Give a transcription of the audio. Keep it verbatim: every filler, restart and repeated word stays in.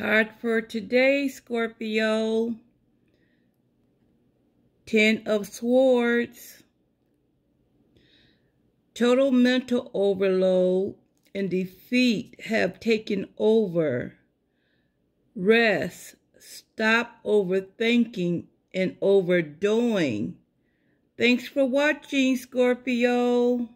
Card for today, Scorpio. Ten of Swords. Total mental overload and defeat have taken over. Rest. Stop overthinking and overdoing. Thanks for watching, Scorpio.